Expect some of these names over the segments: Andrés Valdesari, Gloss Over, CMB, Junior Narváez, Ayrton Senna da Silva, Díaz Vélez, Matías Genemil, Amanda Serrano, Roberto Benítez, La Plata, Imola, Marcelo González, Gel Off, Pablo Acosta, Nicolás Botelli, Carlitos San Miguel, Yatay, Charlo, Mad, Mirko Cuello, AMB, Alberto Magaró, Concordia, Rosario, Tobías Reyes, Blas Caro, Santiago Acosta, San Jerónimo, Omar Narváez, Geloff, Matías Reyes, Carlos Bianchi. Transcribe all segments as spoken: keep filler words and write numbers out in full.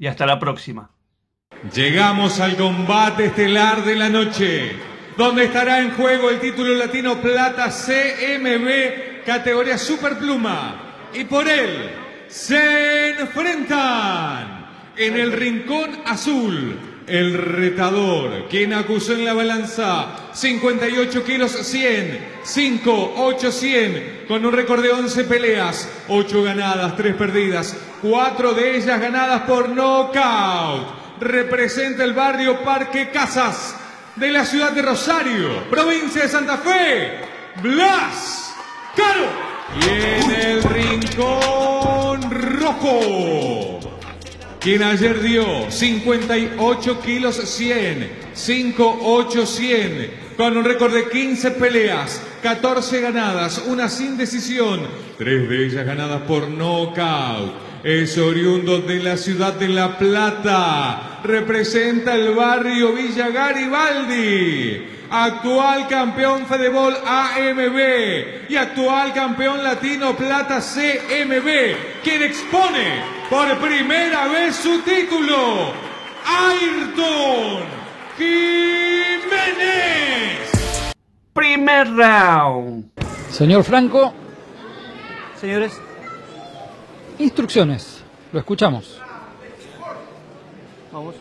y hasta la próxima. Llegamos al combate estelar de la noche, donde estará en juego el título latino plata C M B, categoría superpluma. Y por él se enfrentan en el rincón azul el retador, quien acusó en la balanza cincuenta y ocho kilos cien, cinco ocho cien, con un récord de once peleas, ocho ganadas, tres perdidas, cuatro de ellas ganadas por nocaut. Representa el barrio Parque Casas de la ciudad de Rosario, provincia de Santa Fe, Blas Caro. Y en el rincón rojo, quien ayer dio cincuenta y ocho kilos cien, cinco ocho cien, con un récord de quince peleas, catorce ganadas, una sin decisión, tres de ellas ganadas por nocaut. Es oriundo de la ciudad de La Plata, representa el barrio Villa Garibaldi, actual campeón Fedebol A M B y actual campeón latino plata C M B, quien expone por primera vez su título, Ayrton Jiménez. Primer round. Señor Franco. Señores. Instrucciones, lo escuchamos. Vamos.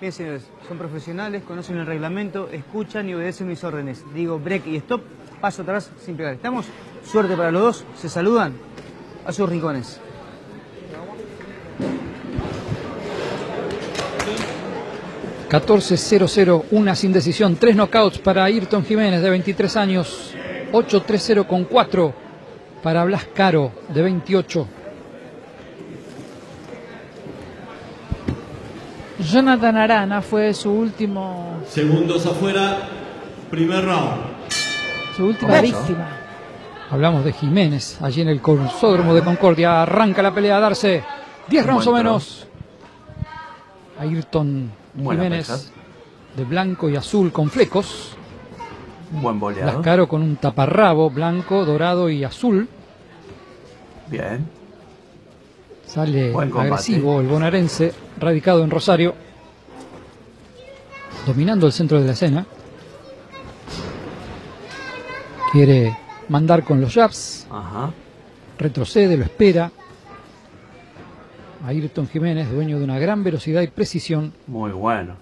Bien, señores, son profesionales, conocen el reglamento, escuchan y obedecen mis órdenes. Digo break y stop, paso atrás sin pegar. ¿Estamos? Suerte para los dos, se saludan a sus rincones. catorce cero cero, una sin decisión, tres knockouts para Ayrton Jiménez, de veintitrés años, ocho tres cero con cuatro. Para Blas Caro, de veintiocho. Jonathan Arana fue su último... Segundos afuera, primer round. Su última víctima. Hablamos de Jiménez, allí en el corsódromo de Concordia. Arranca la pelea a darse diez rounds o menos. Ayrton Jiménez, de blanco y azul con flecos. Un buen boleado. Blas Caro con un taparrabo blanco, dorado y azul. Bien. Sale agresivo el bonaerense, radicado en Rosario. Dominando el centro de la escena. Quiere mandar con los jabs. Ajá. Retrocede, lo espera. Ayrton Jiménez, dueño de una gran velocidad y precisión. Muy bueno.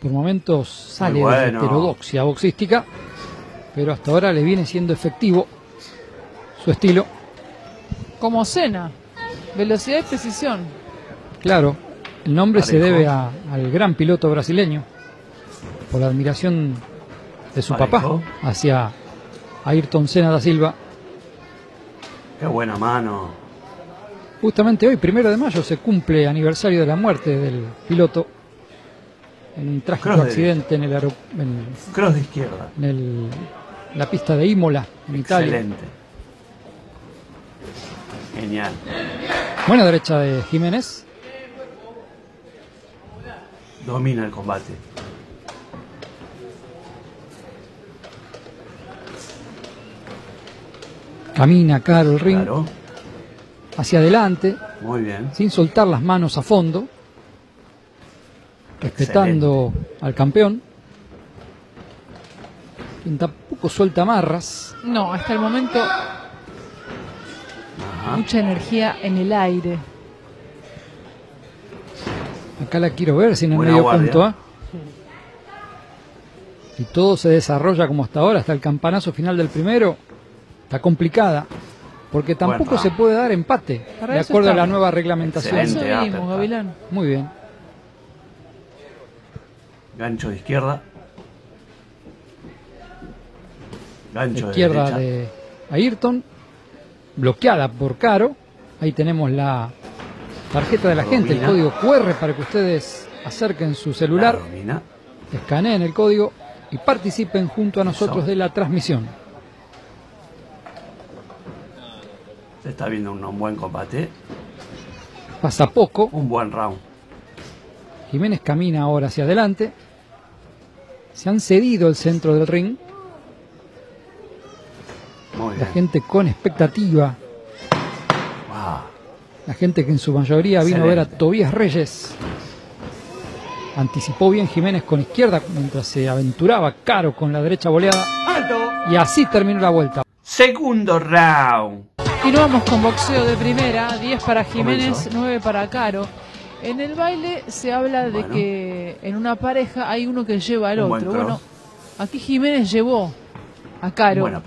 Por momentos sale bueno de la heterodoxia boxística, pero hasta ahora le viene siendo efectivo su estilo. Como Senna, velocidad y precisión. Claro, el nombre Parejo. se debe a, al gran piloto brasileño, por la admiración de su Parejo. papá hacia Ayrton Senna da Silva. Qué buena mano. Justamente hoy, primero de mayo, se cumple aniversario de la muerte del piloto. En un trágico accidente en el en, cross de izquierda en el, la pista de Imola en Italia. Excelente. Genial. Buena derecha de Jiménez. Domina el combate. Camina Caro el ring. Claro. Hacia adelante. Muy bien. Sin soltar las manos a fondo. Respetando Excelente. al campeón, quien tampoco suelta amarras. No, hasta el momento. Ajá. Mucha energía en el aire. Acá la quiero ver sin el medio guardia. Punto. ¿eh? Y todo se desarrolla como hasta ahora, hasta el campanazo final del primero. Está complicada, porque tampoco bueno, se puede dar empate, de acuerdo a la nueva reglamentación. Vimos, Gavilán. Muy bien. Gancho de izquierda. Gancho de izquierda de, de Ayrton. Bloqueada por Caro. Ahí tenemos la tarjeta de la, la gente, domina. El código cu erre para que ustedes acerquen su celular, escaneen el código y participen junto a nosotros. Eso. De la transmisión. Se está viendo un, un buen combate. Pasa poco. Un buen round. Jiménez camina ahora hacia adelante. Se han cedido el centro del ring. Muy la bien. Gente con expectativa. Wow. La gente que en su mayoría vino Excelente. A ver a Tobías Reyes. Anticipó bien Jiménez con izquierda mientras se aventuraba Caro con la derecha boleada. ¡Alto! Y así terminó la vuelta. Segundo round. Continuamos con boxeo de primera. diez para Jiménez, nueve para Caro. En el baile se habla de bueno. que en una pareja hay uno que lleva al otro. Bueno, aquí Jiménez llevó a Caro Buena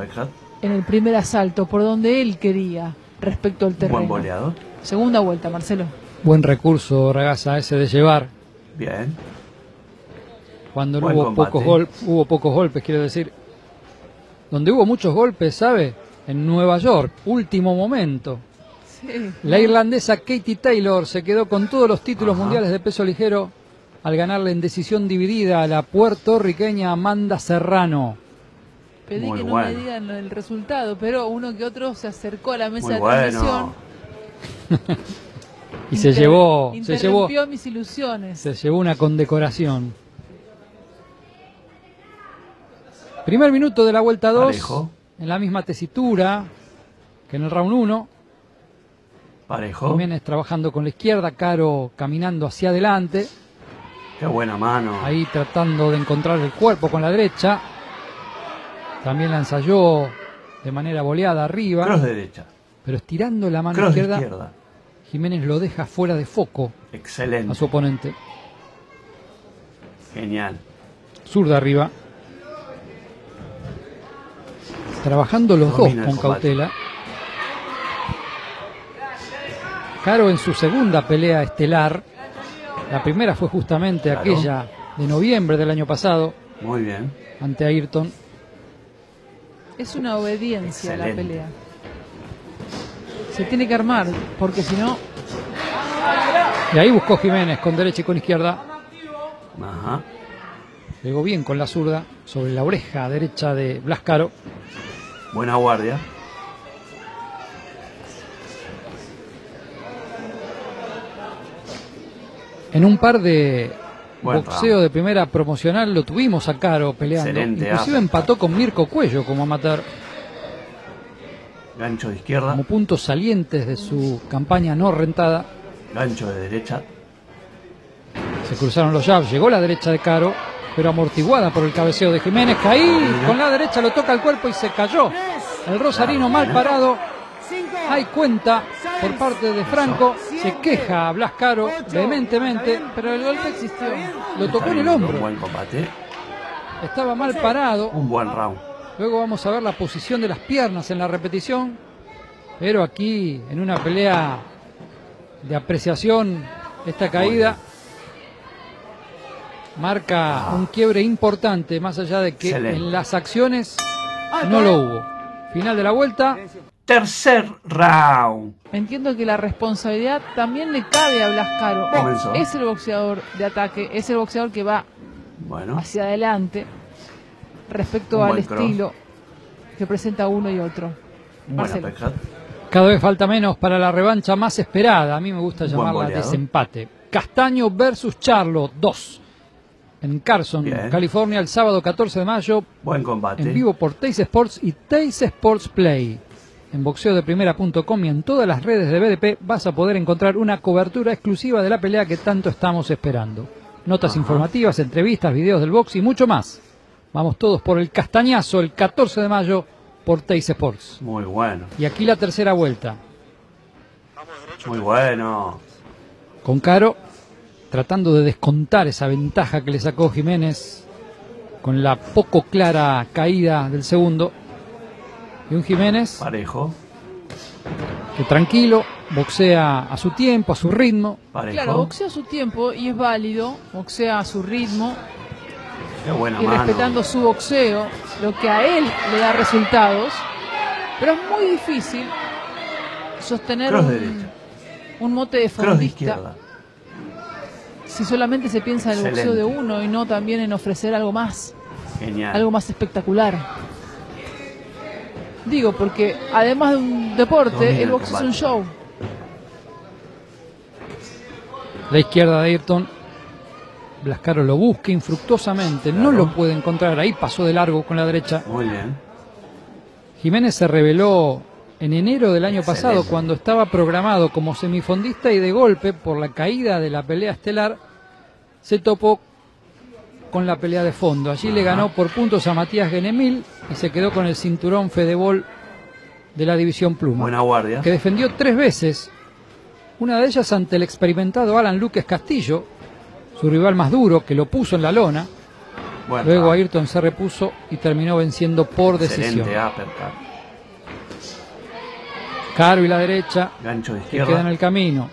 en el primer asalto por donde él quería respecto al terreno. Buen boleado. Segunda vuelta, Marcelo. Buen recurso, Ragaza, ese de llevar. Bien. Cuando no hubo pocos, gol hubo pocos golpes, quiero decir. Donde hubo muchos golpes, ¿sabe? En Nueva York, último momento. Sí. La irlandesa Katie Taylor se quedó con todos los títulos Ajá. mundiales de peso ligero al ganarle en decisión dividida a la puertorriqueña Amanda Serrano. Pedí Muy que no bueno. me digan el resultado, pero uno que otro se acercó a la mesa Muy de transmisión. Bueno. Y Inter se llevó, se llevó mis ilusiones. Se llevó una condecoración. Primer minuto de la vuelta dos, en la misma tesitura que en el round uno. Parejo. Jiménez trabajando con la izquierda, Caro caminando hacia adelante. Qué buena mano. Ahí tratando de encontrar el cuerpo con la derecha. También la ensayó de manera boleada arriba. Cross derecha. Pero estirando la mano izquierda, izquierda, Jiménez lo deja fuera de foco. Excelente. A su oponente. Genial. Zurda arriba. Trabajando los Domina dos con cautela. Caro en su segunda pelea estelar. La primera fue justamente claro. aquella de noviembre del año pasado. Muy bien. Ante Ayrton. Es una obediencia Excelente. La pelea. Se tiene que armar, porque si no... Y ahí buscó Jiménez con derecha y con izquierda. Ajá. Llegó bien con la zurda sobre la oreja derecha de Blas Caro. Buena guardia. En un par de Buen boxeo round. De primera promocional lo tuvimos a Caro peleando. Excelente, Inclusive ah, empató con Mirko Cuello como amateur. Gancho de izquierda. Como puntos salientes de su campaña no rentada. Gancho de derecha. Se cruzaron los jabs. Llegó la derecha de Caro, pero amortiguada por el cabeceo de Jiménez. Que ahí con la derecha lo toca el cuerpo y se cayó. El rosarino mal parado. Hay cuenta por parte de Franco, se queja a Blas Caro vehementemente, pero el golpe existió, lo tocó en el hombro. Un buen combate. Estaba mal parado. Un buen round. Luego vamos a ver la posición de las piernas en la repetición, pero aquí en una pelea de apreciación, esta caída marca un quiebre importante, más allá de que en las acciones no lo hubo. Final de la vuelta. Tercer round. Entiendo que la responsabilidad también le cabe a Blas Caro. Comenzó. Es el boxeador de ataque, es el boxeador que va bueno. hacia adelante respecto Un al estilo cross. Que presenta uno y otro. Marcelo. Cada vez falta menos para la revancha más esperada. A mí me gusta llamarla desempate. Castaño versus Charlo dos. En Carson, Bien. California, el sábado catorce de mayo. Buen combate. En vivo por TyC Sports y TyC Sports Play. En boxeo de primera punto com y en todas las redes de B D P vas a poder encontrar una cobertura exclusiva de la pelea que tanto estamos esperando. Notas Ajá. informativas, entrevistas, videos del box y mucho más. Vamos todos por el castañazo el catorce de mayo por TyC Sports. Muy bueno. Y aquí la tercera vuelta. Muy bueno. Con Caro tratando de descontar esa ventaja que le sacó Jiménez con la poco clara caída del segundo. Y un Jiménez parejo, que tranquilo, boxea a su tiempo, a su ritmo. Parejo. Claro, boxea a su tiempo y es válido, boxea a su ritmo. Qué buena y mano. Respetando su boxeo, lo que a él le da resultados. Pero es muy difícil sostener un, un mote de fondista si solamente se piensa en el boxeo de uno y no también en ofrecer algo más. Genial. Algo más espectacular. Digo, porque además de un deporte, el boxeo es un show. La izquierda de Ayrton. Blas Caro lo busca infructuosamente. Claro. No lo puede encontrar. Ahí pasó de largo con la derecha. Muy bien. Jiménez se reveló en enero del año Excelente. pasado, cuando estaba programado como semifondista, y de golpe, por la caída de la pelea estelar, se topó con la pelea de fondo. Allí Ajá. le ganó por puntos a Matías Genemil y se quedó con el cinturón Fedebol de la división pluma. Buena guardia. Que defendió tres veces, una de ellas ante el experimentado Alan Luquez Castillo, su rival más duro, que lo puso en la lona. Bueno, Luego Ayrton se repuso y terminó venciendo por decisión. Caro y la derecha, gancho de izquierda, que queda en el camino.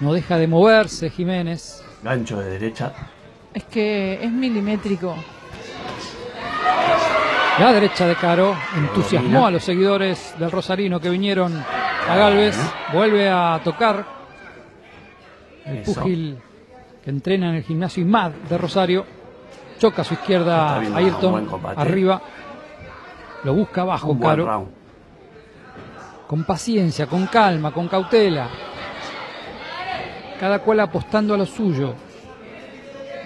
No deja de moverse Jiménez. Gancho de derecha. Es que es milimétrico. La derecha de Caro entusiasmó a los seguidores del rosarino que vinieron a Galvez. Vuelve a tocar el pugil que entrena en el gimnasio Mad de Rosario. Choca a su izquierda Ayrton, arriba, lo busca abajo Caro, round. con paciencia, con calma, con cautela, cada cual apostando a lo suyo.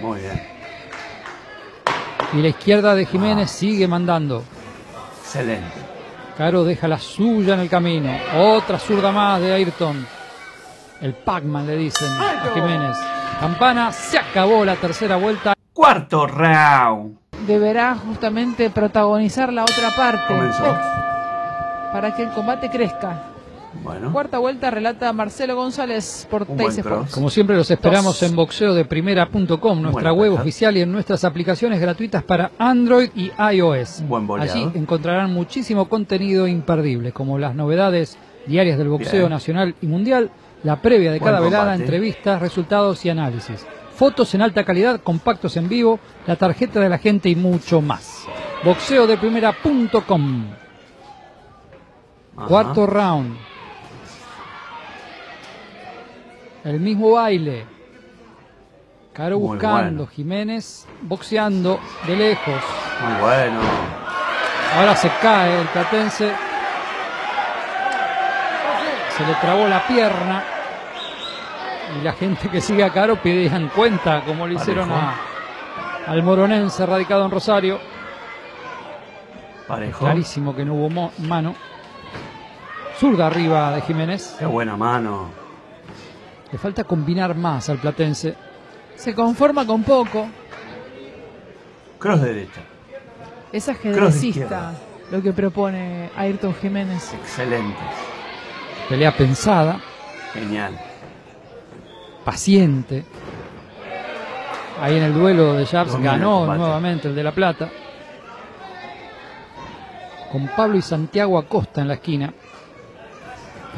Muy bien. Y la izquierda de Jiménez ah. sigue mandando. Excelente. Caro deja la suya en el camino, otra zurda más de Ayrton, el Pac-Man le dicen a Jiménez. Campana, se acabó la tercera vuelta. Cuarto round. Deberá justamente protagonizar la otra parte. Comenzó. Para que el combate crezca. Bueno. Cuarta vuelta, relata Marcelo González por TyC Sports. Como siempre los esperamos Dos. en boxeo de primera punto com, nuestra web oficial, y en nuestras aplicaciones gratuitas para Android y iOS. Buen Allí encontrarán muchísimo contenido imperdible, como las novedades diarias del boxeo Bien. nacional y mundial, la previa de Buen cada combate. velada, entrevistas, resultados y análisis. Fotos en alta calidad, compactos en vivo, la tarjeta de la gente y mucho más. boxeo de primera punto com. Cuarto round. El mismo baile. Caro Muy buscando, bueno. Jiménez boxeando de lejos. Muy bueno. Ahora se cae el platense. Se le trabó la pierna. Y la gente que sigue a Caro pedían cuenta, como le hicieron a, al moronense radicado en Rosario. Parejo. Clarísimo que no hubo mo mano. Zurda arriba de Jiménez. Qué buena mano. Le falta combinar más al platense. Se conforma con poco. Cross derecha. Es ajedrecista lo que propone Ayrton Jiménez. Excelente. Pelea pensada. Genial. Paciente. Ahí en el duelo de jabs ganó nuevamente el de La Plata, con Pablo y Santiago Acosta en la esquina.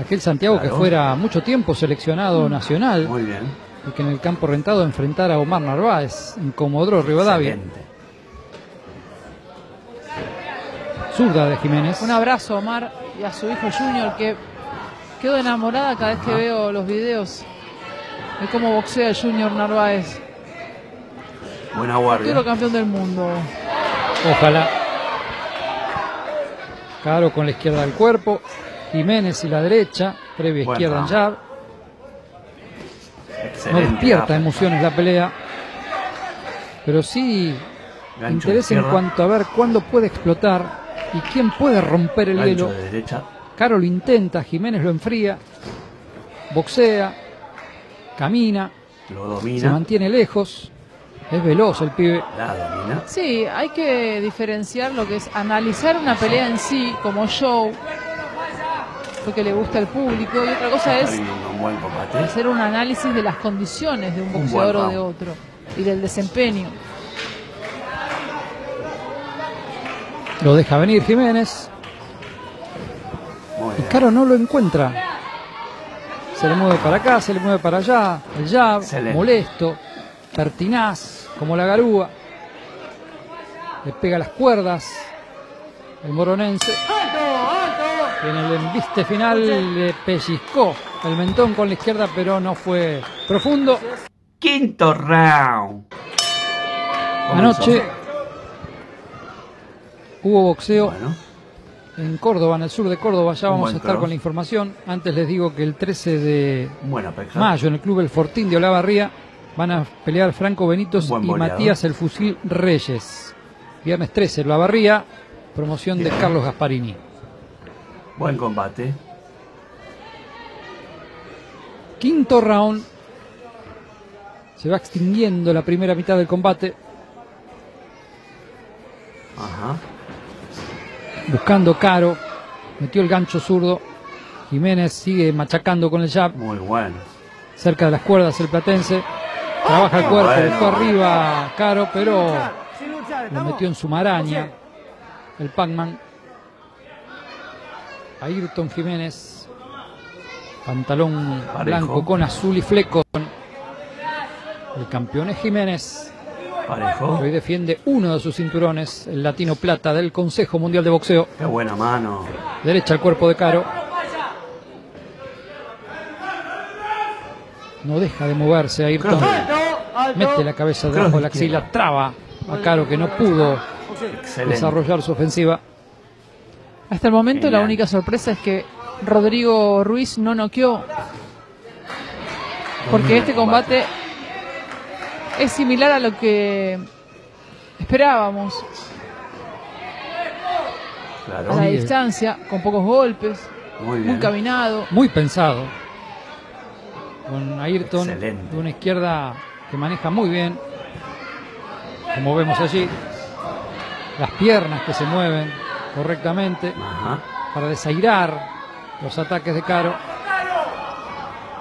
Aquel Santiago claro. que fuera mucho tiempo seleccionado mm. nacional. Muy bien. Y que en el campo rentado enfrentara a Omar Narváez en Comodoro Rivadavia. Excelente. Zurda de Jiménez. Un abrazo a Omar y a su hijo Junior, que quedo enamorada cada Ajá. vez que veo los videos. Es como boxea Junior Narváez. Buena guardia. Futuro campeón del mundo. Ojalá. Caro con la izquierda del cuerpo. Jiménez y la derecha. Previa bueno. izquierda en jab. Excelente. No despierta emociones la pelea. Pero sí Gancho interesa en cuanto a ver cuándo puede explotar y quién puede romper el Gancho hielo. De derecha. Caro lo intenta. Jiménez lo enfría. Boxea. Camina, lo domina. Se mantiene lejos, es veloz el pibe. La domina. Sí, hay que diferenciar lo que es analizar una pelea en sí como show lo que le gusta al público, y otra cosa es hacer un análisis de las condiciones de un boxeador o de otro y del desempeño. Lo deja venir Jiménez. Y Caro no lo encuentra. Se le mueve para acá, se le mueve para allá. El jab, excelente, molesto, pertinaz, como la garúa. Le pega las cuerdas. El moronense. ¡Alto, alto! Y en el embiste final le pellizcó el mentón con la izquierda, pero no fue profundo. Quinto round. Anoche hubo boxeo. Bueno. En Córdoba, en el sur de Córdoba, ya vamos a estar cross. con la información. Antes les digo que el trece de mayo en el Club El Fortín de Olavarría van a pelear Franco Benitos y Matías el Fusil Reyes. Viernes trece, Olavarría, promoción Bien. de Carlos Gasparini. Buen combate. Quinto round. Se va extinguiendo la primera mitad del combate. Ajá. Buscando Caro, metió el gancho zurdo. Jiménez sigue machacando con el jab. Muy bueno. Cerca de las cuerdas el platense. Trabaja el cuerpo, bueno. dejó arriba Caro, pero lo metió en su maraña el Pac-Man. Ayrton Jiménez, pantalón Parejo. blanco con azul y fleco. El campeón es Jiménez. Parejo. Hoy defiende uno de sus cinturones, el latino plata del Consejo Mundial de Boxeo. Qué buena mano. Derecha al cuerpo de Caro. No deja de moverse Ayrton. Mete la cabeza debajo de la axila, traba a Caro, que no pudo Excelente. desarrollar su ofensiva. Hasta el momento Genial. la única sorpresa es que Rodrigo Ruiz no noqueó. Porque este combate... es similar a lo que esperábamos. Claro. A la distancia, con pocos golpes, muy, muy caminado. Muy pensado. Con Ayrton, Excelente. de una izquierda que maneja muy bien. Como vemos allí, las piernas que se mueven correctamente Ajá. para desairar los ataques de Caro.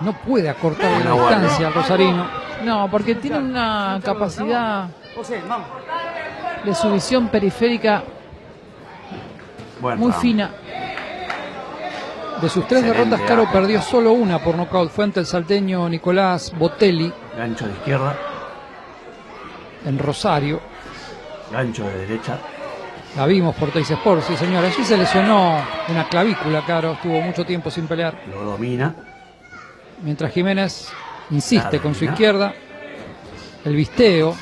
No puede acortar la bueno, distancia al bueno. rosarino. No, porque tiene una capacidad de su visión periférica muy fina. De sus tres derrotas, Caro perdió solo una por nocaut. Fue ante el salteño Nicolás Botelli. Gancho de izquierda. En Rosario. Gancho de derecha. La vimos por TyC Sports, sí señor. Allí se lesionó una clavícula, Caro. Estuvo mucho tiempo sin pelear. Lo domina. Mientras Jiménez... insiste con su izquierda, el visteo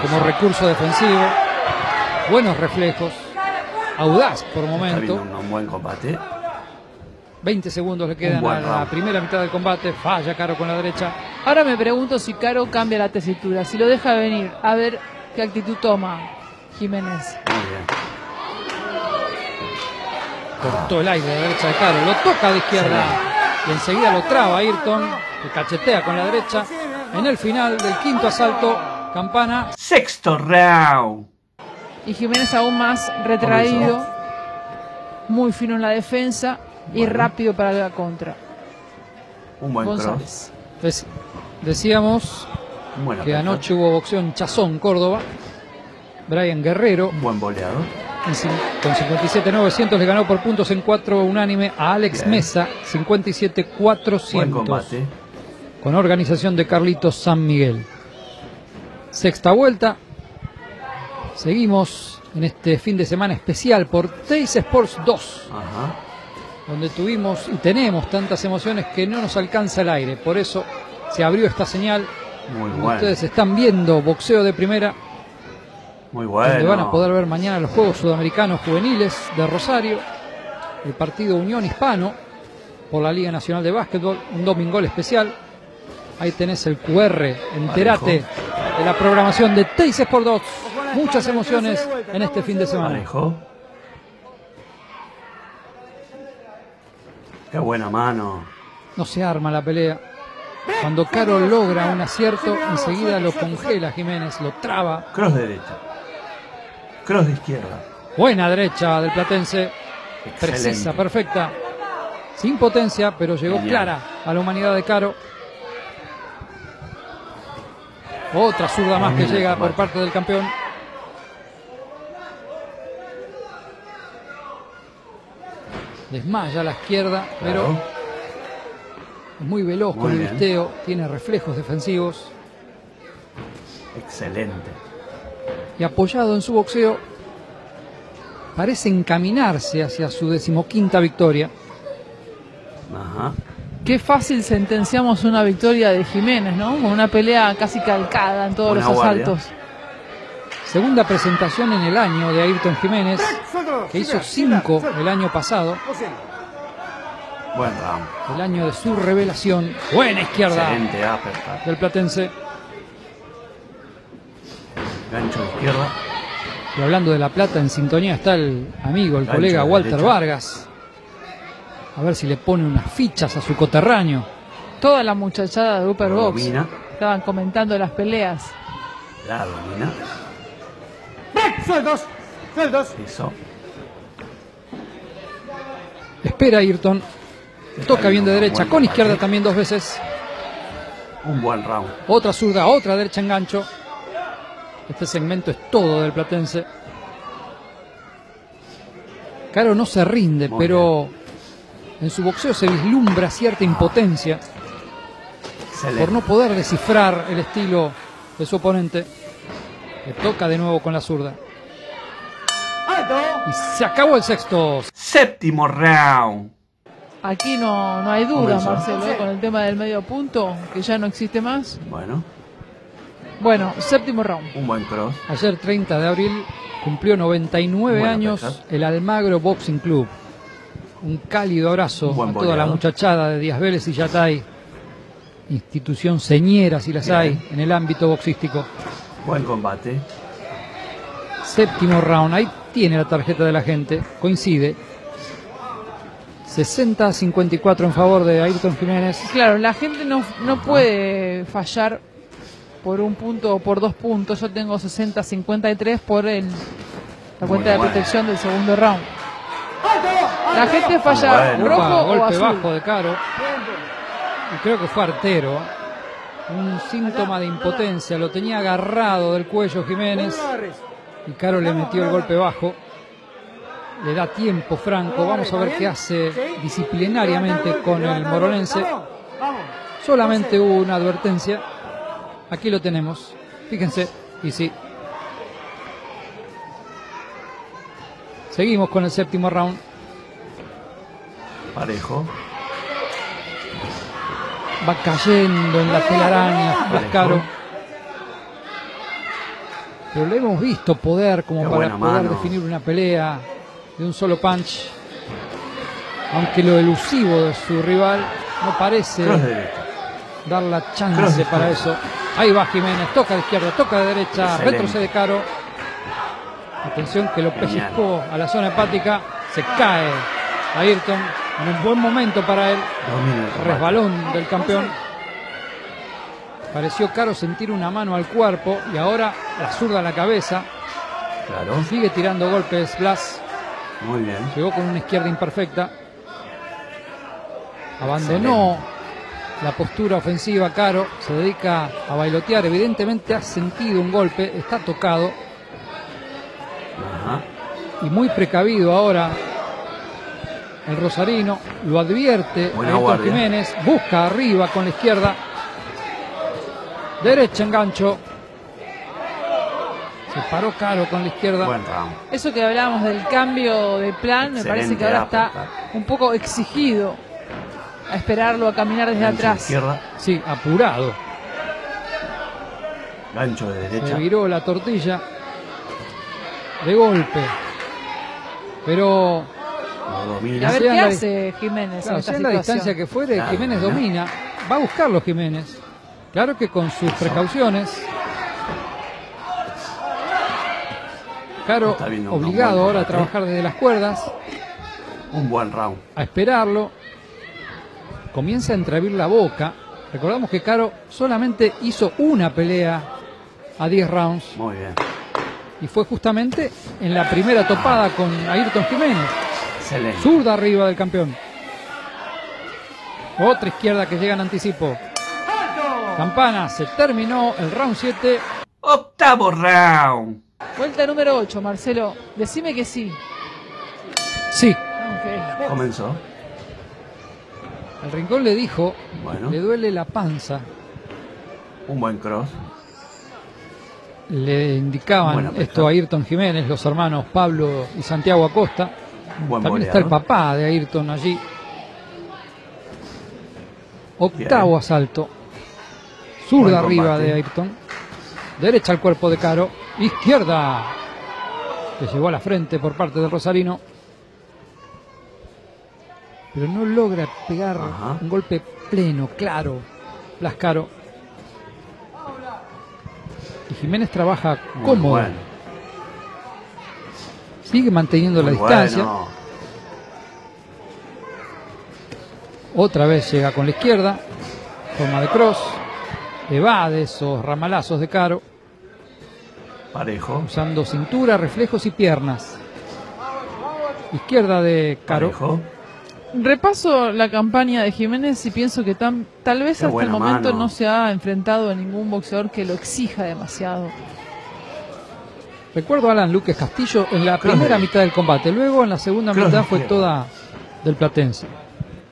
como recurso defensivo, buenos reflejos, audaz por momento. Un buen combate. veinte segundos le quedan a la primera mitad del combate, falla Caro con la derecha. Ahora me pregunto si Caro cambia la tesitura, si lo deja venir, a ver qué actitud toma Jiménez. Muy bien. Cortó el aire de la derecha de Caro, lo toca de izquierda y enseguida lo traba Ayrton. Que cachetea con la derecha en el final del quinto asalto. Campana. Sexto round. Y Jiménez aún más retraído. Muy fino en la defensa. Bueno. Y rápido para la contra. Un buen González. Cross. Decíamos Buena que persona. anoche hubo boxeo en Chazón, Córdoba. Brian Guerrero. Un buen boleador. Con cincuenta y siete novecientos le ganó por puntos en cuatro unánime a Alex Bien. Mesa. cincuenta y siete cuatrocientos. Buen combate. Con organización de Carlitos San Miguel. Sexta vuelta. Seguimos en este fin de semana especial por TyC Sports dos. Ajá. Donde tuvimos y tenemos tantas emociones que no nos alcanza el aire. Por eso se abrió esta señal. Muy bueno. Ustedes están viendo boxeo de primera. Muy bueno. Donde van a poder ver mañana los Juegos Sudamericanos Juveniles de Rosario. El partido Unión Hispano por la Liga Nacional de Básquetbol. Un domingol especial. Ahí tenés el Q R, enterate Parejo. de la programación de TyC Sports dos. Muchas emociones en este fin de semana. Parejo. Qué buena mano. No se arma la pelea. Cuando Caro logra un acierto, enseguida lo congela Jiménez, lo traba. Cross de derecha. Cross de izquierda. Buena derecha del platense. Excelente. Precisa, perfecta. sin potencia, pero llegó Bien. clara a la humanidad de Caro. Otra zurda más que llega por parte del campeón. Desmaya a la izquierda, claro. pero es muy veloz muy con el visteo, tiene reflejos defensivos. Excelente. Y apoyado en su boxeo, parece encaminarse hacia su decimoquinta victoria. Ajá. Qué fácil sentenciamos una victoria de Jiménez, ¿no? Con una pelea casi calcada en todos Buena los asaltos. Guardia. Segunda presentación en el año de Ayrton Jiménez, que hizo cinco el año pasado. Bueno, el año de su revelación. Buena izquierda del platense. Gancho izquierda. Y hablando de La Plata, en sintonía está el amigo, el colega Walter Vargas. A ver si le pone unas fichas a su coterráneo. Toda la muchachada de Upper Box estaban comentando las peleas. La domina. ¡Sueldos! ¡Sueldos! Eso. Espera Ayrton. Toca bien de derecha, con izquierda también dos veces. Un buen round. Otra zurda, otra derecha engancho. Este segmento es todo del platense. Caro no se rinde, Muy pero... Bien. En su boxeo se vislumbra cierta impotencia Excelente. por no poder descifrar el estilo de su oponente. Le toca de nuevo con la zurda. Y se acabó el sexto. Séptimo round. Aquí no, no hay duda, Comenzó. Marcelo, ¿eh? con el tema del medio punto, que ya no existe más. Bueno. Bueno, séptimo round. Un buen cross. Ayer, treinta de abril, cumplió noventa y nueve Buena años pesar. el Almagro Boxing Club. Un cálido abrazo un a toda la muchachada de Díaz Vélez y Yatay, institución señera si las Bien. hay en el ámbito boxístico. Buen combate. Séptimo round, ahí tiene la tarjeta de la gente, coincide. sesenta a cincuenta y cuatro en favor de Ayrton Jiménez. Claro, la gente no, no puede fallar por un punto o por dos puntos. Yo tengo sesenta a cincuenta y tres por el, la cuenta de protección del segundo round. La gente falla bueno, rojo opa, o golpe azul. bajo de Caro. Y creo que fue artero. Un síntoma de impotencia. Lo tenía agarrado del cuello Jiménez. Y Caro le metió el golpe bajo. Le da tiempo Franco. Vamos a ver qué hace disciplinariamente con el moronense. Solamente hubo una advertencia. Aquí lo tenemos. Fíjense. Y sí. Seguimos con el séptimo round. Parejo. Va cayendo en la telaraña Blas Caro. Pero le hemos visto poder como Qué para poder mano. definir una pelea de un solo punch. Aunque lo elusivo de su rival no parece dar la chance para eso. Ahí va Jiménez, toca de izquierda, toca de derecha, Excelente. retrocede Caro. Atención que lo pellizcó a la zona hepática. Se cae Ayrton. En un buen momento para él. Resbalón del campeón. Pareció Caro sentir una mano al cuerpo y ahora la zurda a la cabeza. Claro. Sigue tirando golpes Blas. Muy bien. Llegó con una izquierda imperfecta. Abandonó Excelente. la postura ofensiva Caro. Se dedica a bailotear. Evidentemente ha sentido un golpe. Está tocado. Ajá. Y muy precavido ahora. El rosarino lo advierte a Ayrton Jiménez, busca arriba con la izquierda. Derecha engancho. Se paró Caro con la izquierda. Bueno, Eso que hablábamos del cambio de plan, Excelente, me parece que ahora está un poco exigido a esperarlo, a caminar desde Gancho atrás. Izquierda. Sí, apurado. Gancho de derecha. Se viró la tortilla de golpe. Pero... Domina. A ver qué hace Jiménez. Claro, en esta ya en la distancia que fuere, claro, Jiménez domina. Va a buscarlo Jiménez. Claro que con sus Eso. precauciones. Caro no obligado no ahora a trabajar desde las cuerdas. Un buen round. A esperarlo. Comienza a entreabrir la boca. Recordamos que Caro solamente hizo una pelea a diez rounds. Muy bien. Y fue justamente en la primera topada con Ayrton Jiménez. Excelente. Zurda arriba del campeón. Otra izquierda que llega en anticipo. Campana, se terminó el round siete. Octavo round. Vuelta número ocho, Marcelo. Decime que sí. Sí. Okay. Comenzó. El rincón le dijo, bueno. Le duele la panza. Un buen cross. Le indicaban esto a Ayrton Jiménez, los hermanos Pablo y Santiago Acosta. Buen También boleado. Está el papá de Ayrton allí. Octavo Bien. Asalto. Zurda arriba de Ayrton. Derecha al cuerpo de Caro. Izquierda. Que llegó a la frente por parte del rosarino. Pero no logra pegar Ajá. un golpe pleno, claro. Blas Caro. Y Jiménez trabaja cómodo. Bueno. Sigue manteniendo Muy la distancia. Bueno. Otra vez llega con la izquierda. Forma de cross. Evade esos ramalazos de Caro. Parejo. Usando cintura, reflejos y piernas. Izquierda de Caro. Parejo. Repaso la campaña de Jiménez y pienso que tan, tal vez Qué hasta el momento mano. no se ha enfrentado a ningún boxeador que lo exija demasiado. Recuerdo a Alan Luquez Castillo en la Creo primera de... mitad del combate, luego en la segunda Creo mitad fue toda del platense.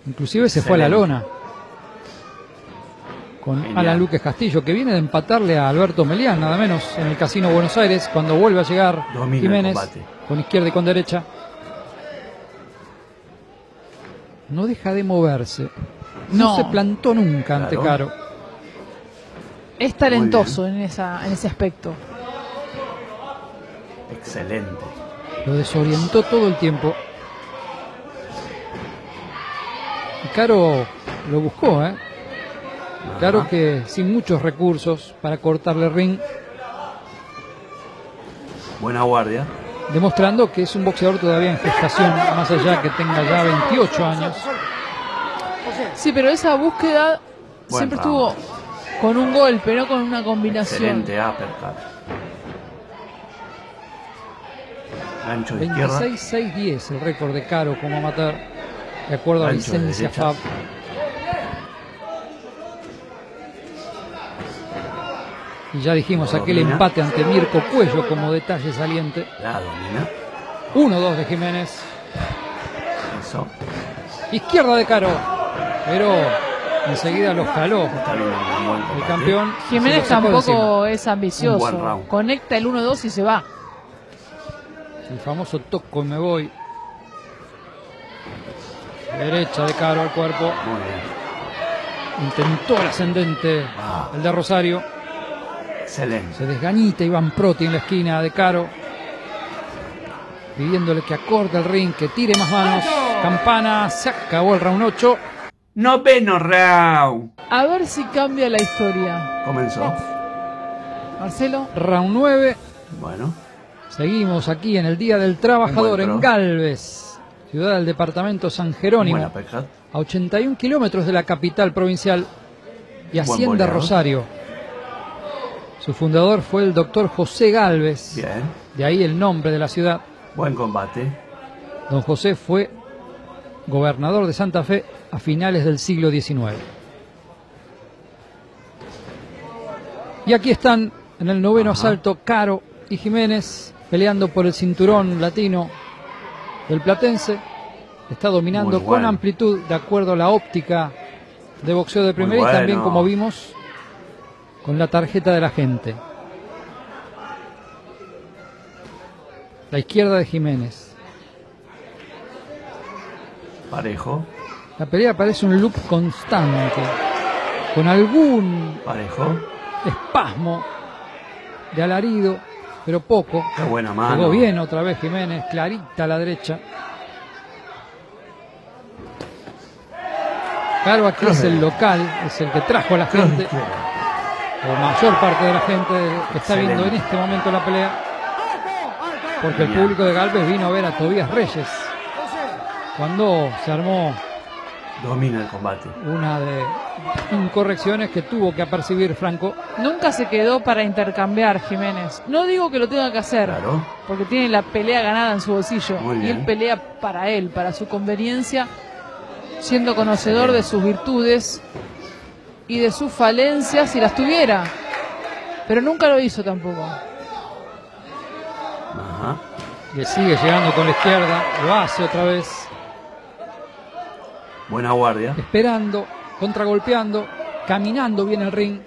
Inclusive se Excelente. fue a la lona con Genial. Alan Luquez Castillo, que viene de empatarle a Alberto Melián, nada menos, en el Casino Buenos Aires, cuando vuelve a llegar Domina Jiménez con izquierda y con derecha. No deja de moverse. No, no se plantó nunca ante Caro. Es talentoso en, esa, en ese aspecto. Excelente. Lo desorientó todo el tiempo. Y Caro lo buscó, ¿eh? Ajá. Caro que sin muchos recursos para cortarle el ring. Buena guardia. Demostrando que es un boxeador todavía en gestación, más allá que tenga ya veintiocho años. Sí, pero esa búsqueda Buen siempre round. estuvo con un golpe, no con una combinación. Excelente uppercut. veintiséis seis diez el récord de Caro como amateur, de acuerdo a licencia F A B. Y ya dijimos aquel domina. empate ante Mirko Cuello como detalle saliente. La domina. uno dos de Jiménez. Eso. Izquierda de Caro. Pero enseguida los jaló. Está bien, el campeón. Jiménez tampoco es ambicioso. Conecta el uno dos y se va. El famoso toco y me voy. Derecha de Caro al cuerpo. Muy bien. Intentó el ascendente. Ah. El de Rosario. Excelente. Se desgañita Iván Proti en la esquina de Caro, pidiéndole que acorte el ring, que tire más manos. Campana, se acabó el round ocho. Noveno round. A ver si cambia la historia. Comenzó. Marcelo. Round nueve. Bueno. Seguimos aquí en el Día del Trabajador en Galvez, ciudad del departamento San Jerónimo, a ochenta y un kilómetros de la capital provincial y Hacienda Rosario. Su fundador fue el doctor José Galvez. Bien. De ahí el nombre de la ciudad. Buen combate. Don José fue gobernador de Santa Fe a finales del siglo diecinueve. Y aquí están en el noveno Ajá. asalto Caro y Jiménez peleando por el cinturón latino del platense. Está dominando bueno. con amplitud de acuerdo a la óptica de boxeo de primera bueno. y también como vimos con la tarjeta de la gente. La izquierda de Jiménez. Parejo. La pelea parece un loop constante, con algún Parejo. espasmo de alarido, pero poco. Qué buena mano. Llegó bien otra vez Jiménez, clarita a la derecha. Claro, aquí Creo es el local, es el que trajo a la Creo gente. Que... La mayor parte de la gente que está Excelente. viendo en este momento la pelea, porque el público de Galvez vino a ver a Tobías Reyes cuando se armó domina el combate. Una de incorrecciones que tuvo que apercibir Franco. Nunca se quedó para intercambiar Jiménez. No digo que lo tenga que hacer, claro. porque tiene la pelea ganada en su bolsillo y él pelea para él, para su conveniencia. siendo conocedor de sus virtudes y de sus falencias si las tuviera, pero nunca lo hizo tampoco. Ajá. Le sigue llegando con la izquierda, lo hace otra vez. Buena guardia. Esperando, contragolpeando, caminando bien el ring.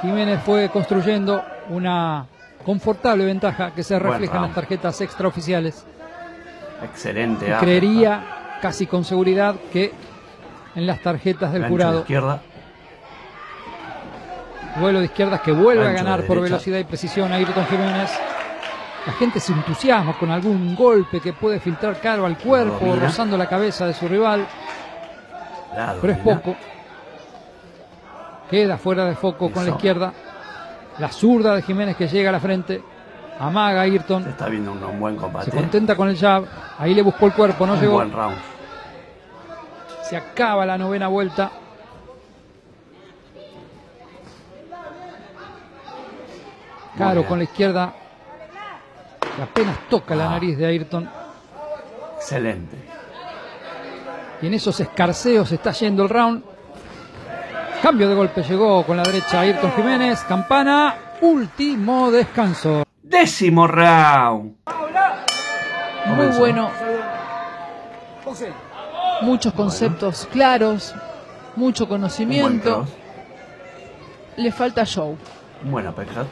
Jiménez fue construyendo una confortable ventaja que se refleja bueno, en las tarjetas extraoficiales. Excelente. Y creería ah, casi con seguridad que en las tarjetas del jurado. De izquierda. Vuelo de izquierdas que vuelve Ancho a ganar de por velocidad y precisión a Ayrton Jiménez. La gente se entusiasma con algún golpe que puede filtrar caro al cuerpo, rozando la cabeza de su rival. Pero es poco. Queda fuera de foco con la izquierda. La zurda de Jiménez que llega a la frente. Amaga a Ayrton. Se está viendo un, un buen combate. Se contenta con el jab. Ahí le buscó el cuerpo, no llegó. Buen round. Se acaba la novena vuelta. Caro con la izquierda que apenas toca ah. la nariz de Ayrton. Excelente. Y en esos escarceos está yendo el round. Cambio de golpe llegó con la derecha Ayrton Jiménez. Campana, último descanso. Décimo round. Muy bueno. Muchos conceptos bueno. claros. Mucho conocimiento. Le falta show. Buena pesca.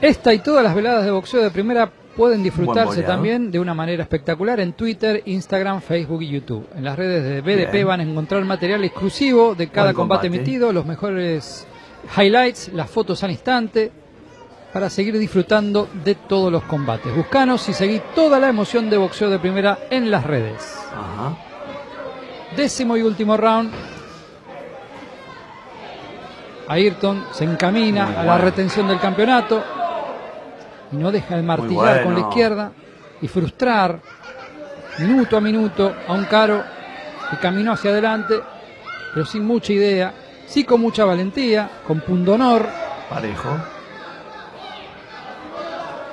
Esta y todas las veladas de boxeo de primera pueden disfrutarse también de una manera espectacular en Twitter, Instagram, Facebook y YouTube. En las redes de B D P Bien. van a encontrar material exclusivo de cada combate, combate emitido, los mejores highlights, las fotos al instante, para seguir disfrutando de todos los combates. Buscanos y seguí toda la emoción de boxeo de primera en las redes. Ajá. Décimo y último round. Ayrton se encamina Muy a bueno. la retención del campeonato. Y no deja de martillar bueno. con la izquierda y frustrar minuto a minuto a un Caro que caminó hacia adelante, pero sin mucha idea, sí con mucha valentía, con pundonor. Parejo.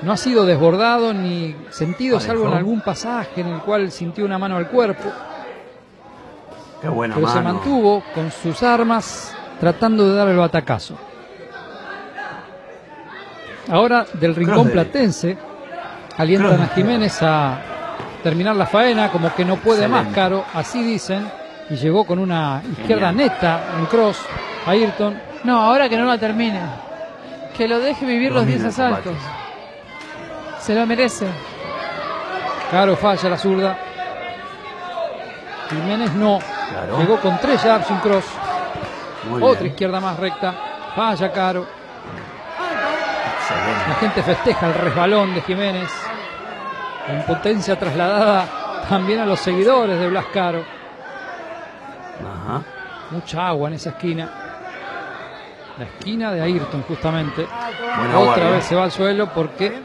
No ha sido desbordado ni sentido, Parejo. salvo en algún pasaje en el cual sintió una mano al cuerpo. Qué buena pero mano. Se mantuvo con sus armas tratando de dar el batacazo. Ahora del rincón platense alientan a Jiménez a terminar la faena, como que no puede Excelente. más, Caro, así dicen, y llegó con una izquierda Genial. neta en cross a Ayrton. No, ahora que no la termine, que lo deje vivir los diez asaltos, se lo merece. Caro falla la zurda, Jiménez no, claro. llegó con tres jabs en cross, Muy otra bien. izquierda más recta, falla Caro. Excelente. La gente festeja el resbalón de Jiménez. La impotencia trasladada también a los seguidores de Blas Caro. Ajá. Mucha agua en esa esquina. La esquina de Ayrton, justamente. Buena Otra guardia. vez se va al suelo porque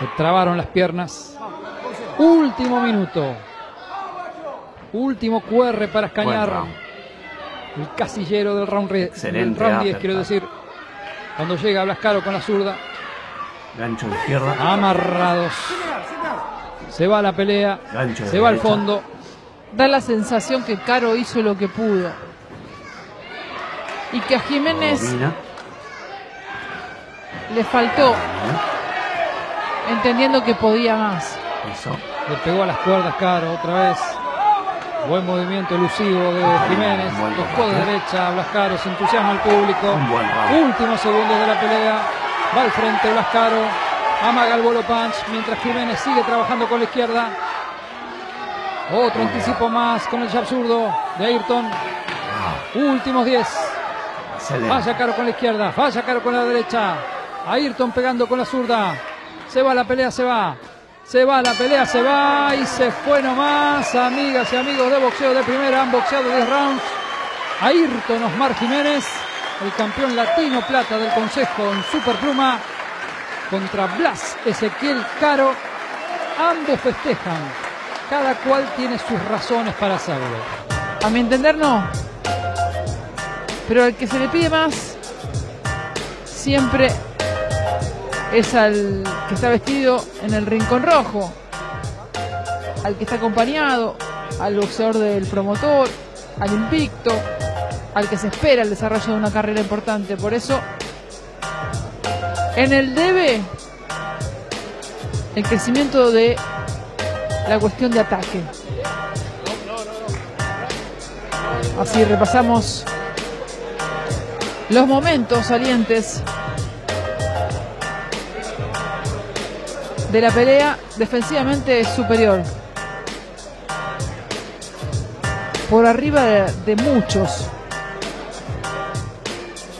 se trabaron las piernas. Último minuto. Último Q R para escañar. El casillero del round, Excelente, del round diez, quiero decir. Cuando llega Blas Caro con la zurda. Gancho de izquierda. Amarrados. Se va a la pelea. Gancho se va derecha. al fondo. Da la sensación que Caro hizo lo que pudo. Y que a Jiménez Domina. le faltó. ¿Eh? Entendiendo que podía más. Eso. Le pegó a las cuerdas Caro otra vez. Buen movimiento elusivo de Jiménez. Tocó de derecha a Blas Caro. Se entusiasma el público. Últimos segundos de la pelea. Va al frente Blas Caro. Amaga el bolo punch. Mientras Jiménez sigue trabajando con la izquierda. Otro anticipo más con el jab zurdo de Ayrton. Últimos diez. Falla Caro con la izquierda. Falla Caro con la derecha. Ayrton pegando con la zurda. Se va la pelea, se va. Se va la pelea, se va y se fue nomás. Amigas y amigos de boxeo de primera, han boxeado diez rounds. Ayrton Osmar Jiménez, el campeón latino plata del Consejo en Superpluma, contra Blas Ezequiel Caro. Ambos festejan, cada cual tiene sus razones para hacerlo. A mi entender no, pero al que se le pide más siempre es al que está vestido en el rincón rojo, al que está acompañado, al boxeador del promotor, al invicto, al que se espera el desarrollo de una carrera importante. Por eso, en el D B, el crecimiento de la cuestión de ataque. Así repasamos los momentos salientes de la pelea defensivamente superior. Por arriba de, de muchos.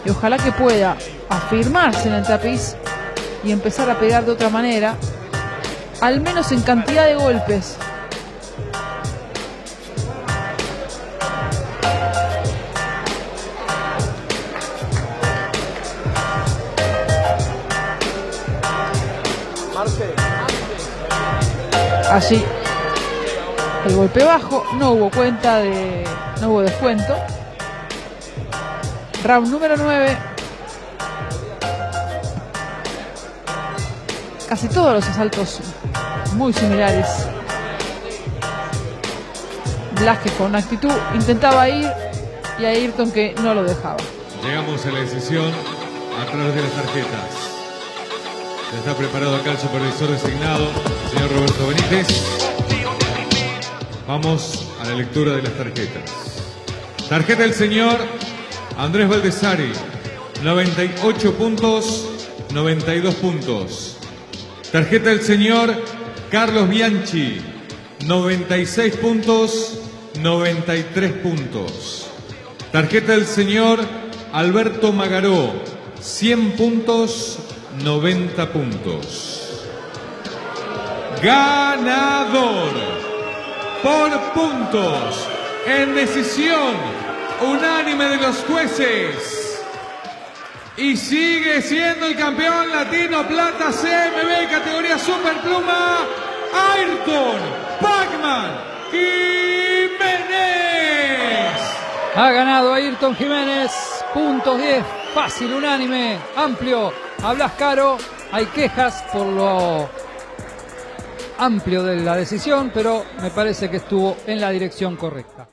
Y ojalá que pueda afirmarse en el tapiz y empezar a pegar de otra manera, al menos en cantidad de golpes. Allí el golpe bajo, no hubo cuenta de, no hubo descuento. Round número nueve. Casi todos los asaltos muy similares. Blas que con actitud intentaba ir y a Ayrton que no lo dejaba. Llegamos a la decisión a través de las tarjetas. Está preparado acá el supervisor designado, el señor Roberto Benítez. Vamos a la lectura de las tarjetas. Tarjeta del señor Andrés Valdesari, noventa y ocho puntos, noventa y dos puntos. Tarjeta del señor Carlos Bianchi, noventa y seis puntos, noventa y tres puntos. Tarjeta del señor Alberto Magaró, cien puntos, noventa puntos. Ganador por puntos en decisión unánime de los jueces y sigue siendo el campeón latino plata C M B categoría superpluma Ayrton Pacman Jiménez. Ha ganado Ayrton Jiménez, puntos diez, fácil, unánime, amplio. A Blas Caro, hay quejas por lo amplio de la decisión, pero me parece que estuvo en la dirección correcta.